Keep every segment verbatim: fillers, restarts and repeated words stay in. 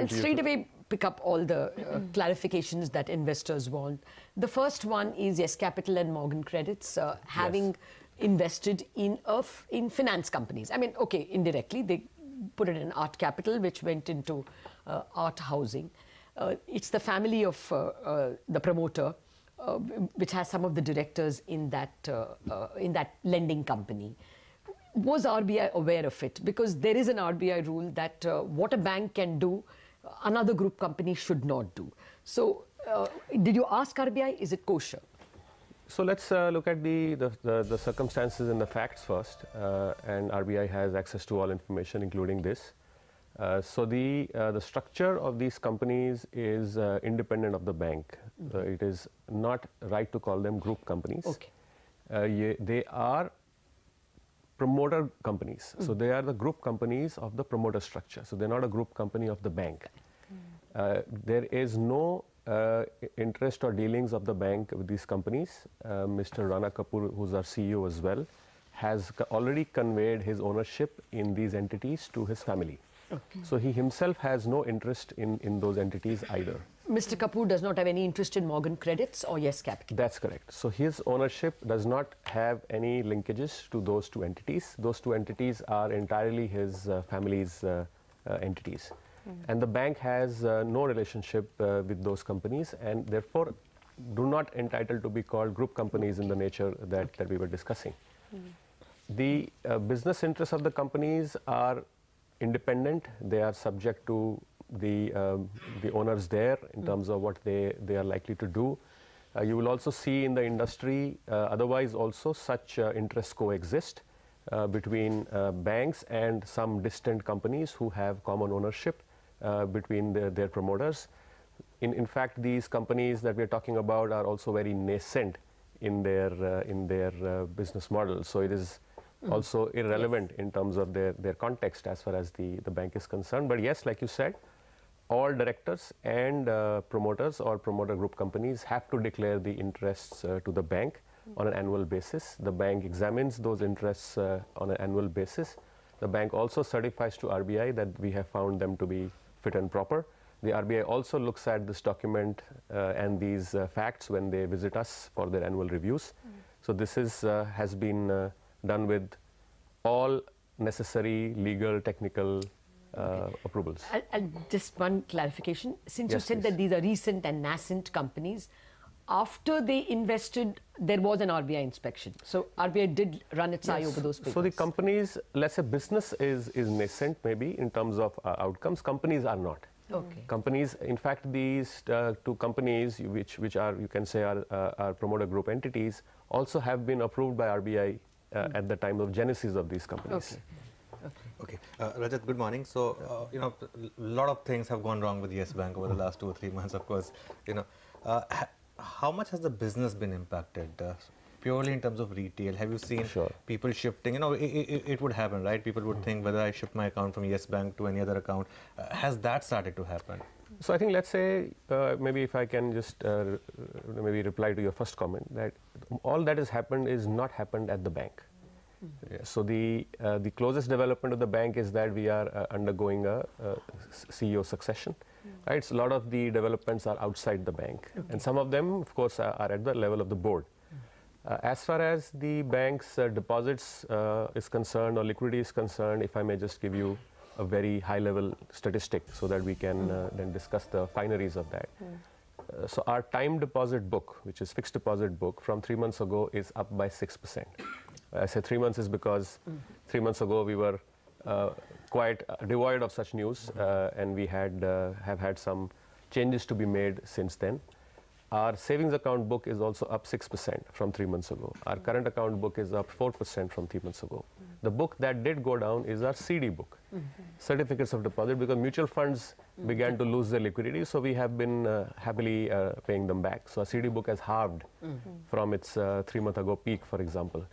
I'll straight away pick up all the uh, clarifications that investors want. The first one is Yes Capital and Morgan Credits uh, having yes. invested in uh, in finance companies. I mean, okay, indirectly they put it in Art Capital, which went into uh, Art Housing. Uh, it's the family of uh, uh, the promoter, uh, which has some of the directors in that uh, uh, in that lending company. Was R B I aware of it? Because there is an R B I rule that uh, what a bank can do, another group company should not do. So, uh, did you ask R B I? Is it kosher? So let's uh, look at the, the, the, the circumstances and the facts first, uh, and R B I has access to all information, including this. Uh, so the, uh, the structure of these companies is uh, independent of the bank. Mm-hmm. uh, it is not right to call them group companies. Okay. Uh, ye, they are promoter companies. Mm-hmm. So they are the group companies of the promoter structure. So they're not a group company of the bank. Mm-hmm. uh, there is no Uh, interest or dealings of the bank with these companies. uh, Mister Rana Kapoor, who's our C E O as well, has already conveyed his ownership in these entities to his family. Okay. So he himself has no interest in, in those entities either. Mister Kapoor does not have any interest in Morgan Credits or Yes Capital? That's correct. So his ownership does not have any linkages to those two entities. Those two entities are entirely his uh, family's uh, uh, entities. And the bank has uh, no relationship uh, with those companies, and therefore do not entitled to be called group companies in the nature that, okay. that we were discussing. Mm. The uh, business interests of the companies are independent. They are subject to the, um, the owners there in mm. terms of what they, they are likely to do. Uh, you will also see in the industry, uh, otherwise also, such uh, interests coexist uh, between uh, banks and some distant companies who have common ownership Uh, between the, their promoters. In, in fact, these companies that we're talking about are also very nascent in their, uh, in their uh, business model. So it is mm. also irrelevant yes. in terms of their, their context as far as the, the bank is concerned. But yes, like you said, all directors and uh, promoters or promoter group companies have to declare the interests uh, to the bank mm. on an annual basis. The bank examines those interests uh, on an annual basis. The bank also certifies to R B I that we have found them to be fit and proper. The R B I also looks at this document uh, and these uh, facts when they visit us for their annual reviews. Mm. So this is, uh, has been uh, done with all necessary legal, technical uh, okay. approvals. I'll, I'll just one clarification. Since yes, you said please. that these are recent and nascent companies, after they invested, there was an R B I inspection. So R B I did run its yes. eye over those papers. So the companies, let's say business is, is nascent maybe in terms of uh, outcomes. Companies are not. Okay. Companies, in fact, these uh, two companies, which, which are, you can say, are, uh, are promoter group entities, also have been approved by R B I uh, mm. at the time of genesis of these companies. Okay. Okay, uh, Rajat, good morning. So, uh, you know, a lot of things have gone wrong with Yes Bank over the last two or three months, of course, you know. Uh, How much has the business been impacted, uh, purely in terms of retail? Have you seen sure. people shifting? You know, it, it, it would happen, right? People would mm-hmm. think whether I shift my account from Yes Bank to any other account. Uh, has that started to happen? So I think let's say, uh, maybe if I can just uh, maybe reply to your first comment, that all that has happened is not happened at the bank. Mm-hmm. yeah, so the, uh, the closest development of the bank is that we are uh, undergoing a uh, C E O succession. Right, so a lot of the developments are outside the bank, okay. and some of them, of course, are, are at the level of the board. Mm. Uh, as far as the bank's uh, deposits uh, is concerned, or liquidity is concerned, if I may just give you a very high-level statistic so that we can mm. uh, then discuss the fineries of that. Mm. Uh, so our time deposit book, which is fixed deposit book, from three months ago is up by six percent. I say three months is because mm. three months ago we were Uh, quite uh, devoid of such news, uh, and we had uh, have had some changes to be made since then. Our savings account book is also up six percent from three months ago. Our mm-hmm. current account book is up four percent from three months ago. Mm-hmm. The book that did go down is our C D book, mm-hmm. certificates of deposit, because mutual funds mm-hmm. began to lose their liquidity, so we have been uh, happily uh, paying them back. So our C D book has halved mm-hmm. from its uh, three month ago peak, for example.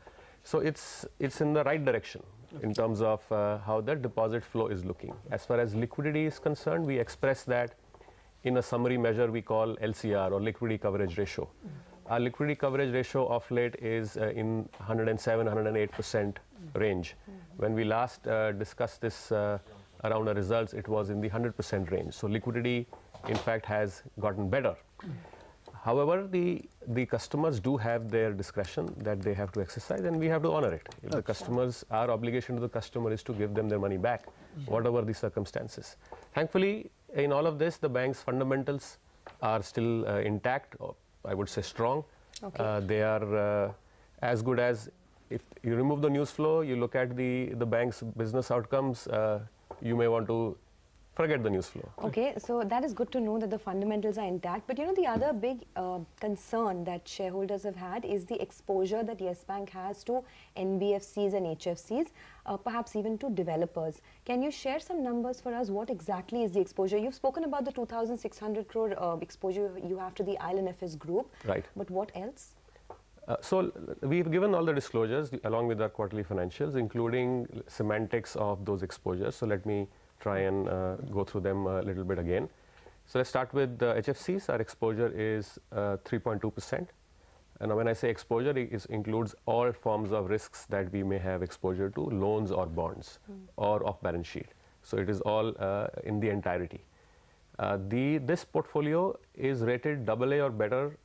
So it's, it's in the right direction. Okay. In terms of uh, how the deposit flow is looking. As far as liquidity is concerned, we express that in a summary measure we call L C R, or liquidity coverage ratio. Mm-hmm. Our liquidity coverage ratio of late is uh, in one oh seven, one oh eight percent range. Mm-hmm. When we last uh, discussed this uh, around our results, it was in the one hundred percent range. So liquidity, in fact, has gotten better. However, the, the customers do have their discretion that they have to exercise, and we have to honor it. If okay. the customers, our obligation to the customer is to give them their money back, mm-hmm. whatever the circumstances. Thankfully, in all of this, the bank's fundamentals are still uh, intact, or I would say strong. Okay. Uh, they are uh, as good as, if you remove the news flow, you look at the, the bank's business outcomes, uh, you may want to forget the news flow. Okay, so that is good to know that the fundamentals are intact. But you know, the other big uh, concern that shareholders have had is the exposure that Yes Bank has to N B F Cs and H F Cs, uh, perhaps even to developers. Can you share some numbers for us? What exactly is the exposure? You've spoken about the two thousand six hundred crore uh, exposure you have to the I L and F S group. Right. But what else? Uh, so we've given all the disclosures along with our quarterly financials, including semantics of those exposures. So let me try and uh, go through them a little bit again. So let's start with the H F Cs. Our exposure is three point two percent. Uh, and when I say exposure, it is includes all forms of risks that we may have exposure to, loans or bonds mm. or off balance sheet. So it is all uh, in the entirety. Uh, the, this portfolio is rated double A or better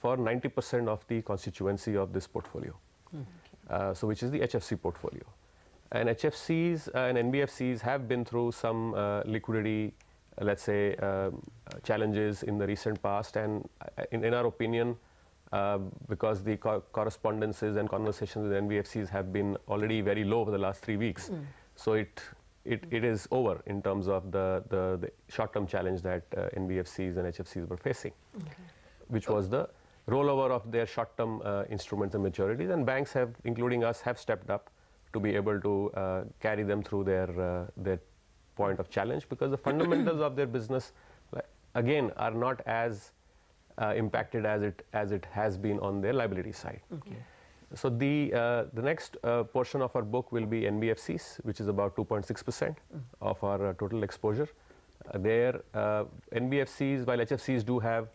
for ninety percent of the constituency of this portfolio, mm. okay. uh, so which is the H F C portfolio. And H F Cs uh, and N B F Cs have been through some uh, liquidity, uh, let's say, uh, challenges in the recent past. And uh, in, in our opinion, uh, because the co correspondences and conversations with N B F Cs have been already very low for the last three weeks, mm. so it, it, it is over in terms of the, the, the short-term challenge that uh, N B F Cs and H F Cs were facing, okay. which was the rollover of their short-term uh, instruments and maturities. And banks have, including us, have stepped up to be able to uh, carry them through their, uh, their point of challenge, because the fundamentals of their business, again, are not as uh, impacted as it, as it has been on their liability side. Okay. So the, uh, the next uh, portion of our book will be N B F Cs, which is about two point six percent mm-hmm. of our uh, total exposure. Uh, there, uh, N B F Cs, while H F Cs do have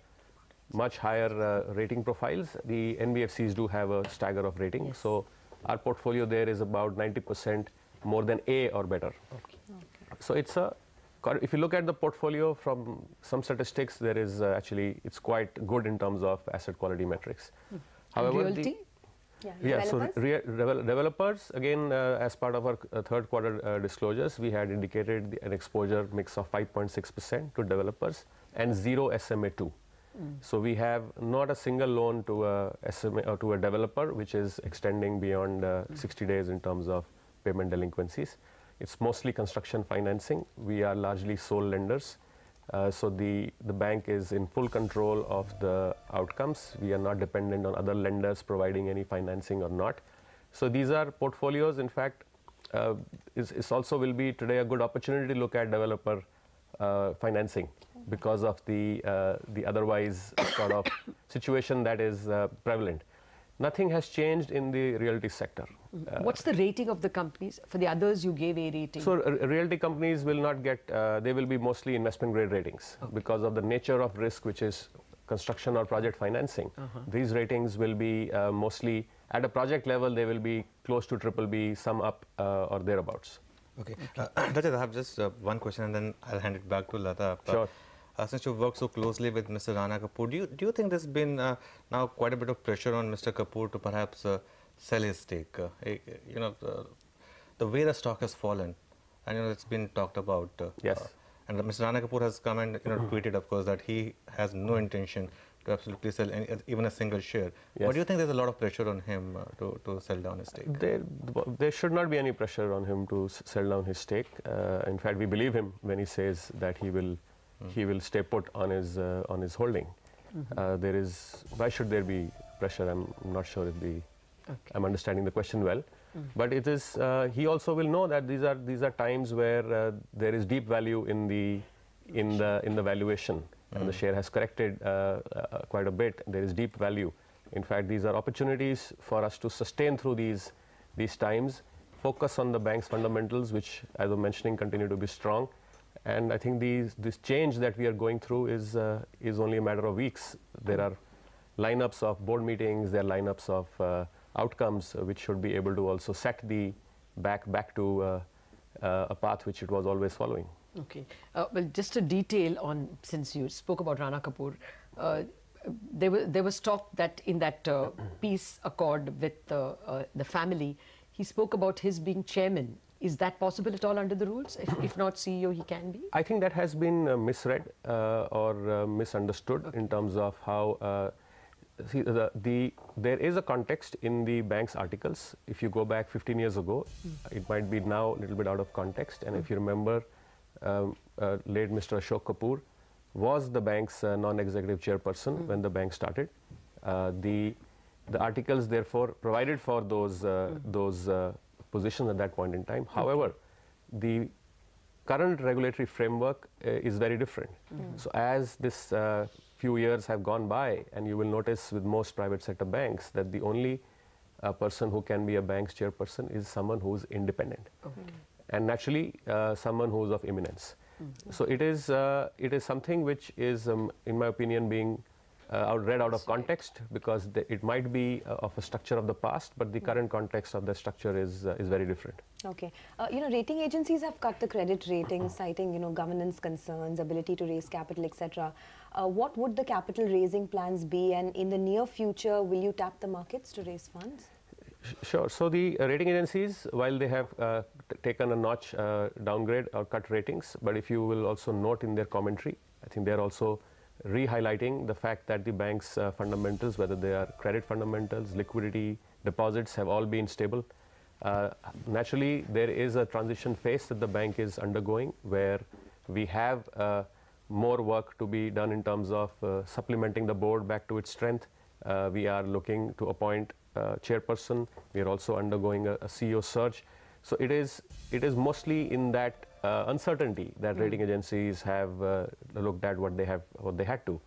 much higher uh, rating profiles, the N B F Cs do have a stagger of rating. Yes. So our portfolio there is about ninety percent more than A or better. Okay. Okay. So it's a, if you look at the portfolio from some statistics, there is uh, actually, it's quite good in terms of asset quality metrics. Mm. However, realty? The, yeah, yeah developers? So re re developers, again, uh, as part of our uh, third quarter uh, disclosures, we had indicated the, an exposure mix of five point six percent to developers and zero S M A two. Mm. So we have not a single loan to a S M A or to a developer which is extending beyond uh, mm. sixty days in terms of payment delinquencies. It's mostly construction financing. We are largely sole lenders. Uh, so the, the bank is in full control of the outcomes. We are not dependent on other lenders providing any financing or not. So these are portfolios. In fact, uh, it's, it's also will be today a good opportunity to look at developer uh, financing, because of the, uh, the otherwise sort of situation that is uh, prevalent. Nothing has changed in the realty sector. Mm. Uh, What's the rating of the companies? For the others, you gave A rating. So uh, realty companies will not get, uh, they will be mostly investment grade ratings, okay. because of the nature of risk, which is construction or project financing. Uh-huh. These ratings will be uh, mostly, at a project level, they will be close to triple B, some up uh, or thereabouts. Okay. okay. Uh, Rajat, I have just uh, one question and then I'll hand it back to Lata. Sure. Uh, since you've worked so closely with Mister Rana Kapoor, do you, do you think there's been uh, now quite a bit of pressure on Mister Kapoor to perhaps uh, sell his stake? Uh, you know, uh, the way the stock has fallen, and you know, it's been talked about. Uh, yes. Uh, and Mister Rana Kapoor has come and you know, tweeted, of course, that he has no intention to absolutely sell any, even a single share. Yes. But do you think there's a lot of pressure on him uh, to, to sell down his stake? There, there should not be any pressure on him to sell down his stake. Uh, in fact, we believe him when he says that he will He will stay put on his uh, on his holding. Mm-hmm. uh, there is why should there be pressure? I'm not sure if the okay. I'm understanding the question well, mm-hmm. but it is uh, he also will know that these are these are times where uh, there is deep value in the in the in the valuation, mm-hmm. and the share has corrected uh, uh, quite a bit. There is deep value. In fact, these are opportunities for us to sustain through these these times. Focus on the bank's fundamentals, which, as I'm mentioning, continue to be strong. And I think these, this change that we are going through is, uh, is only a matter of weeks. There are lineups of board meetings, there are lineups of uh, outcomes, uh, which should be able to also set the back back to uh, uh, a path which it was always following. Okay. Uh, well, just a detail on, since you spoke about Rana Kapoor, uh, there, was, there was talk that in that uh, peace accord with uh, uh, the family, he spoke about his being chairman. Is that possible at all under the rules? If, if not C E O, he can be? I think that has been uh, misread uh, or uh, misunderstood okay. in terms of how uh, see, the, the, there is a context in the bank's articles. If you go back fifteen years ago, mm. it might be now a little bit out of context. And mm. if you remember, um, uh, late Mister Ashok Kapoor was the bank's uh, non-executive chairperson mm. when the bank started. Uh, the, the articles, therefore, provided for those, uh, mm. those uh, positions at that point in time. Okay. However, the current regulatory framework uh, is very different. Mm. So as this uh, few years have gone by, and you will notice with most private sector banks that the only uh, person who can be a bank's chairperson is someone who's independent. Okay. And naturally, uh, someone who's of eminence. Mm. So it is, uh, it is something which is, um, in my opinion, being Uh, read out of context, because the, it might be uh, of a structure of the past, but the current context of the structure is uh, is very different. Okay, uh, you know, rating agencies have cut the credit rating, citing you know governance concerns, ability to raise capital, et cetera. Uh, what would the capital raising plans be, and in the near future, will you tap the markets to raise funds? Sure. So the uh, rating agencies, while they have uh, taken a notch uh, downgrade or cut ratings, but if you will also note in their commentary, I think they are also re-highlighting the fact that the bank's uh, fundamentals, whether they are credit fundamentals, liquidity, deposits, have all been stable. Uh, naturally, there is a transition phase that the bank is undergoing, where we have uh, more work to be done in terms of uh, supplementing the board back to its strength. Uh, we are looking to appoint a chairperson. We are also undergoing a, a C E O search. So it is, it is mostly in that Uh, uncertainty that mm. rating agencies have uh, looked at what they have, what they had to.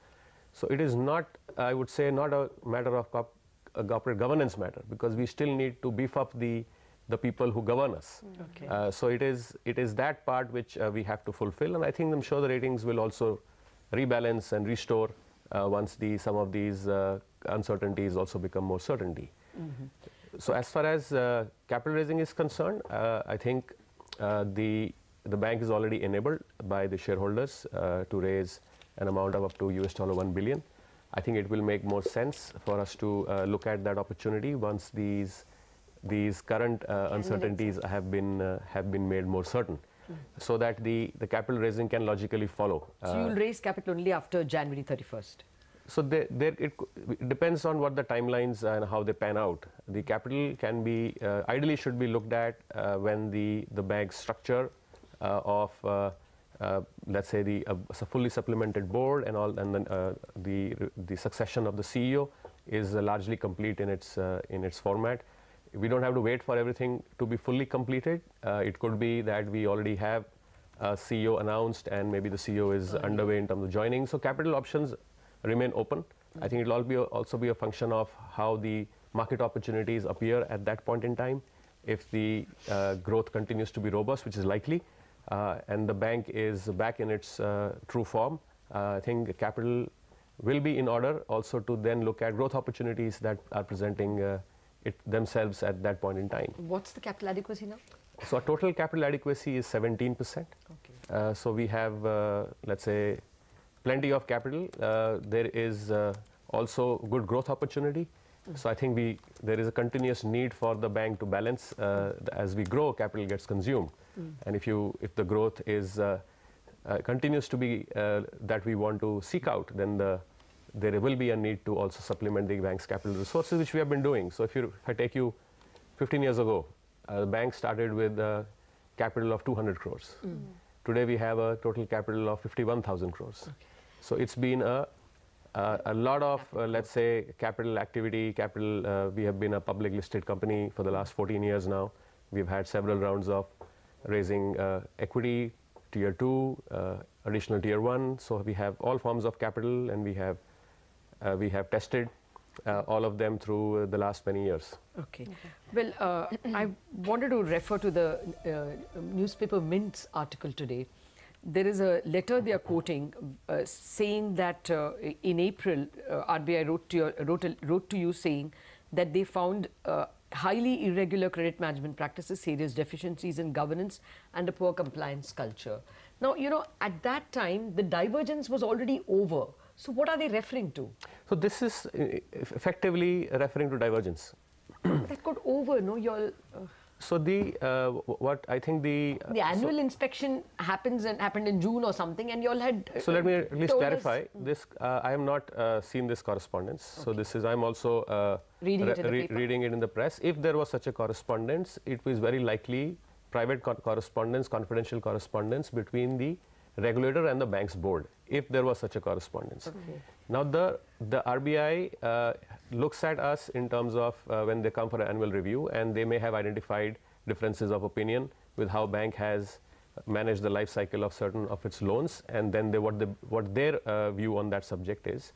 So it is not, I would say, not a matter of cop a corporate governance matter, because we still need to beef up the the people who govern us. Mm. Okay. Uh, so it is, it is that part which uh, we have to fulfill, and I think I'm sure the ratings will also rebalance and restore uh, once the some of these uh, uncertainties also become more certainty. Mm-hmm. So as far as uh, capital raising is concerned, uh, I think uh, the The bank is already enabled by the shareholders uh, to raise an amount of up to U S dollar one billion. I think it will make more sense for us to uh, look at that opportunity once these these current uh, uncertainties have been uh, have been made more certain, mm. so that the the capital raising can logically follow. So uh, you'll raise capital only after January thirty-first. So they, they, it, it depends on what the timelines and how they pan out. The capital can be uh, ideally should be looked at uh, when the the bank's structure Uh, of uh, uh, let's say the uh, fully supplemented board and all, and then uh, the the succession of the C E O is uh, largely complete in its uh, in its format. We don't have to wait for everything to be fully completed. Uh, it could be that we already have a C E O announced, and maybe the C E O is okay. underway in terms of joining. So capital options remain open. Mm-hmm. I think it'll all be a, also be a function of how the market opportunities appear at that point in time. If the uh, growth continues to be robust, which is likely. Uh, and the bank is back in its uh, true form, uh, I think capital will be in order also to then look at growth opportunities that are presenting uh, it themselves at that point in time. What's the capital adequacy now? So our total capital adequacy is seventeen percent. Okay. Uh, so we have, uh, let's say, plenty of capital. Uh, there is uh, also good growth opportunity. Mm-hmm. So I think we, there is a continuous need for the bank to balance. Uh, as we grow, capital gets consumed. Mm. And if you, if the growth is uh, uh, continues to be uh, that we want to seek out, then the, there will be a need to also supplement the bank's capital resources, which we have been doing. So if, you, if I take you fifteen years ago, uh, the bank started with a capital of two hundred crores. Mm. Today we have a total capital of fifty-one thousand crores. Okay. So it's been a, uh, a lot of, uh, let's say, capital activity, capital, uh, we have been a public listed company for the last fourteen years now. We've had several rounds of raising uh, equity, tier two, uh, additional tier one. So we have all forms of capital, and we have uh, we have tested uh, all of them through uh, the last many years. Okay. okay. Well, uh, I wanted to refer to the uh, newspaper Mint's article today. There is a letter they are quoting uh, saying that uh, in April, uh, R B I wrote to, your, wrote, wrote to you saying that they found uh, highly irregular credit management practices, serious deficiencies in governance, and a poor compliance culture. Now, you know, at that time, the divergence was already over. So what are they referring to? So this is effectively referring to divergence. That got over, no? You're, uh... So the, uh, what I think the... Uh, the annual so inspection happens and happened in June or something, and you all had... Uh, so let me at least clarify, us. this, uh, I have not uh, seen this correspondence. Okay. So this is, I'm also uh, reading, it re reading it in the press. If there was such a correspondence, it was very likely private co correspondence, confidential correspondence between the regulator and the bank's board, if there was such a correspondence. Okay. Now the, the R B I uh, looks at us in terms of uh, when they come for an annual review, and they may have identified differences of opinion with how bank has managed the life cycle of certain of its loans, and then they, what, the, what their uh, view on that subject is.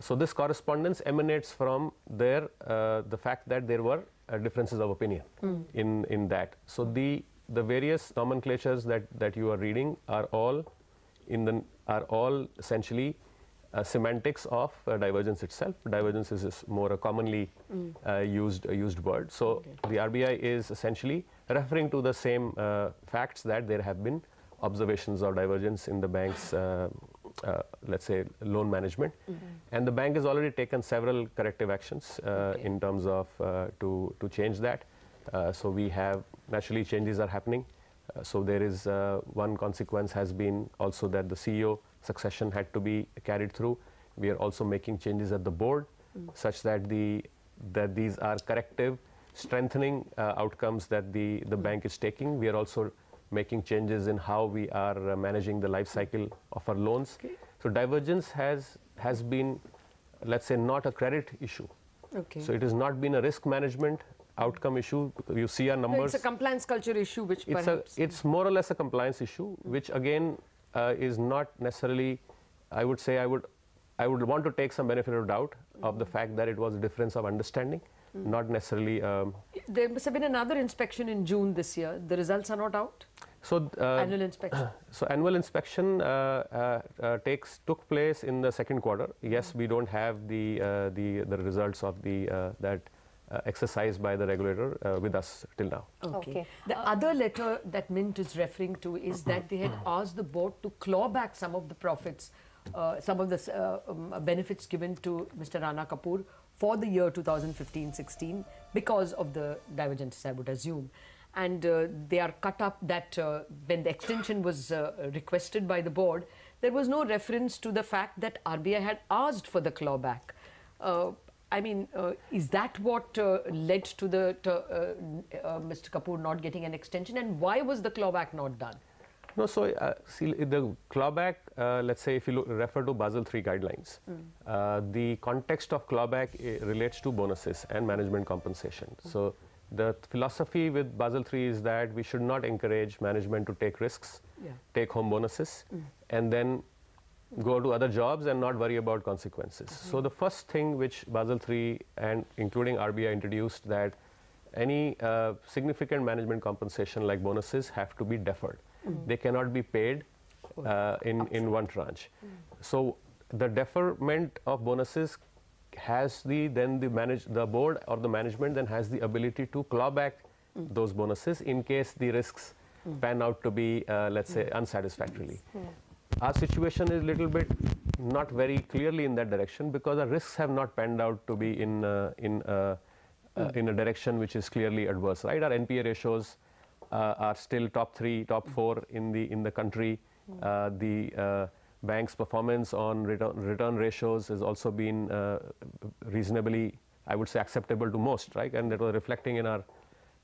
So this correspondence emanates from their, uh, the fact that there were uh, differences of opinion mm. in, in that. So the The various nomenclatures that, that you are reading are all, in the, are all essentially uh, semantics of uh, divergence itself. Divergence is, is more a commonly mm. uh, used, uh, used word. So okay. the R B I is essentially referring to the same uh, facts that there have been observations of divergence in the bank's, uh, uh, let's say, loan management. Mm-hmm. And the bank has already taken several corrective actions uh, okay. in terms of uh, to, to change that. Uh, so we have, naturally changes are happening. Uh, so there is uh, one consequence has been also that the C E O succession had to be carried through. We are also making changes at the board mm. such that, the, that these are corrective, strengthening uh, outcomes that the, the mm. bank is taking. We are also making changes in how we are uh, managing the life cycle of our loans. Okay. So divergence has, has been, let's say, not a credit issue. Okay. So it has not been a risk management outcome issue. You see our numbers. So it's a compliance culture issue, which it's perhaps... A, it's more or less a compliance issue, which again uh, is not necessarily, I would say, I would, I would want to take some benefit of doubt mm-hmm. of the fact that it was a difference of understanding, mm-hmm. not necessarily... Um, there must have been another inspection in June this year. The results are not out? So uh, annual inspection. So annual inspection uh, uh, uh, takes took place in the second quarter. Yes, mm-hmm. we don't have the, uh, the, the results of the, uh, that Uh, exercised by the regulator uh, with us till now. Okay. okay. The uh, other letter that Mint is referring to is that they had asked the board to claw back some of the profits, uh, some of the uh, um, benefits given to Mister Rana Kapoor for the year two thousand fifteen sixteen because of the divergences, I would assume. And uh, they are cut up that uh, when the extension was uh, requested by the board, there was no reference to the fact that R B I had asked for the clawback. Uh, I mean, uh, is that what uh, led to the to, uh, uh, Mister Kapoor not getting an extension, and why was the clawback not done? No, so uh, see, the clawback, uh, let's say if you look, refer to Basel three guidelines, mm. uh, the context of clawback relates to bonuses and management compensation. Mm. So the philosophy with Basel three is that we should not encourage management to take risks, yeah. take home bonuses, mm. and then go to other jobs and not worry about consequences. Mm-hmm. So the first thing which Basel three and including R B I introduced, that any uh, significant management compensation like bonuses have to be deferred. Mm-hmm. They cannot be paid uh, in, in one tranche. Mm-hmm. So the deferment of bonuses has the, then the, manage, the board or the management then has the ability to claw back mm-hmm. those bonuses in case the risks mm-hmm. pan out to be, uh, let's mm-hmm. say, unsatisfactorily. Yeah. Our situation is a little bit not very clearly in that direction because our risks have not panned out to be in uh, in uh, uh, in a direction which is clearly adverse. Right, our N P A ratios uh, are still top three, top four in the in the country. Uh, the uh, bank's performance on return return ratios has also been uh, reasonably, I would say, acceptable to most. Right, and that was reflecting in our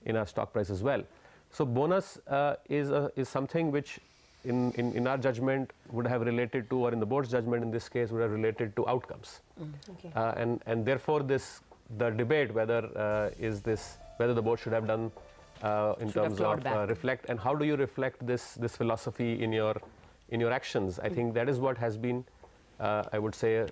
in our stock price as well. So bonus uh, is a, is something which, In, in, in our judgment, would have related to, or in the board's judgment in this case, would have related to outcomes. Mm. Okay. Uh, and, and therefore, this, the debate whether uh, is this, whether the board should have done uh, in should terms of uh, reflect, and how do you reflect this, this philosophy in your, in your actions? I mm. think that is what has been, uh, I would say, a,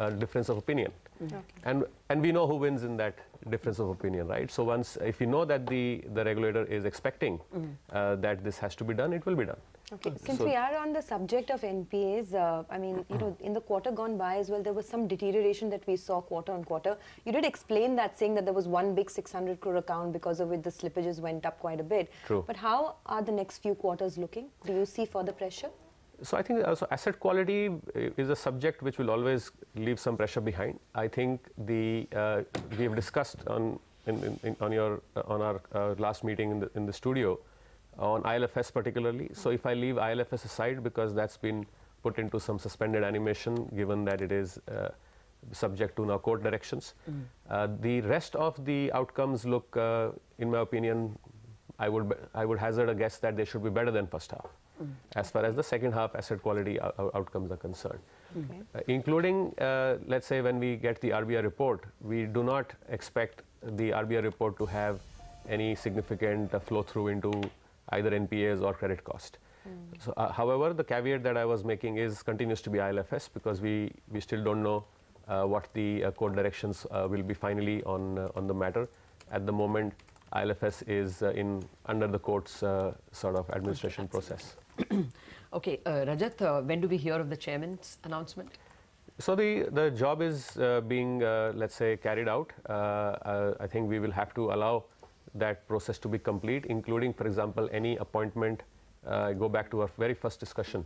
a, a difference of opinion. Mm. Okay. And, and we know who wins in that difference of opinion, right? So once, if you know that the, the regulator is expecting mm. uh, that this has to be done, it will be done. Okay. okay. Since so, we are on the subject of N P As, uh, I mean, you know, in the quarter gone by as well, there was some deterioration that we saw quarter on quarter. You did explain that, saying that there was one big six hundred crore account because of which the slippages went up quite a bit. True. But how are the next few quarters looking? Do you see further pressure? So I think also asset quality is a subject which will always leave some pressure behind. I think the uh, we have discussed on in, in, in, on your uh, on our uh, last meeting in the in the studio on I L F S particularly. So if I leave I L F S aside, because that's been put into some suspended animation given that it is uh, subject to now court directions. Mm. Uh, the rest of the outcomes look, uh, in my opinion, I would be, I would hazard a guess that they should be better than first half. Mm. As far as the second half asset quality outcomes are concerned. Okay. Uh, including, uh, let's say, when we get the R B I report, we do not expect the R B I report to have any significant uh, flow through into either N P As or credit cost. Mm. So, uh, however, the caveat that I was making is continues to be I L F S, because we, we still don't know uh, what the uh, court directions uh, will be finally on, uh, on the matter. At the moment, I L F S is uh, in under the court's uh, sort of administration okay, process. Okay, uh, Rajat, uh, when do we hear of the chairman's announcement? So the, the job is uh, being, uh, let's say, carried out. Uh, uh, I think we will have to allow that process to be complete, including, for example, any appointment. Uh, go back to our very first discussion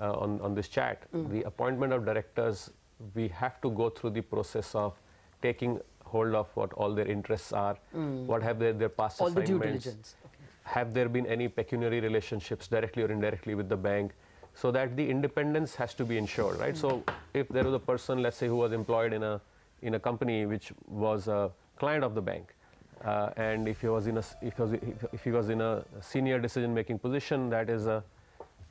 uh, on, on this chat. Mm. The appointment of directors, we have to go through the process of taking hold of what all their interests are, mm. what have their, their past all assignments. All the due diligence. Okay. Have there been any pecuniary relationships directly or indirectly with the bank, so that the independence has to be ensured, right? Mm. So if there was a person, let's say, who was employed in a, in a company which was a client of the bank, Uh, and if he was in a if he was, if he was in a senior decision-making position, that is a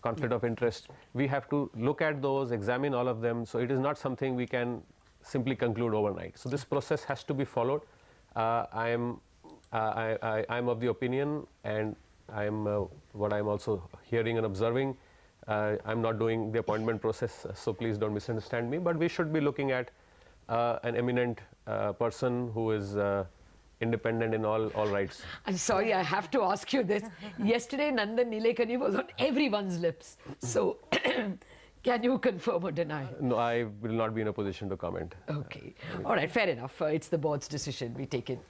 conflict of interest. We have to look at those, examine all of them. So it is not something we can simply conclude overnight. So this process has to be followed. Uh, I am uh, I, I I'm of the opinion, and I'm uh, what I'm also hearing and observing. Uh, I'm not doing the appointment process, so please don't misunderstand me. But we should be looking at uh, an eminent uh, person who is. Uh, Independent in all all rights. I'm sorry, I have to ask you this. Yesterday, Nandan Nilekani was on everyone's lips. So, can you confirm or deny? No, I will not be in a position to comment. Okay. Uh, all right, fair enough. Uh, it's the board's decision. We take it